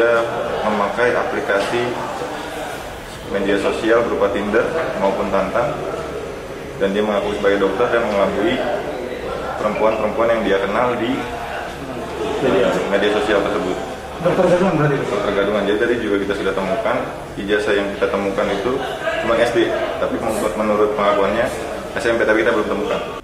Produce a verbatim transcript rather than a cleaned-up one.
dia memakai aplikasi media sosial berupa Tinder maupun Tantan, dan dia mengaku sebagai dokter dan mengelabui perempuan-perempuan yang dia kenal di media sosial tersebut. Dokter gadungan berarti? Dokter gadungan, jadi tadi juga kita sudah temukan, ijazah yang kita temukan itu cuma S D, tapi menurut pengakuannya S M P, tapi kita belum temukan.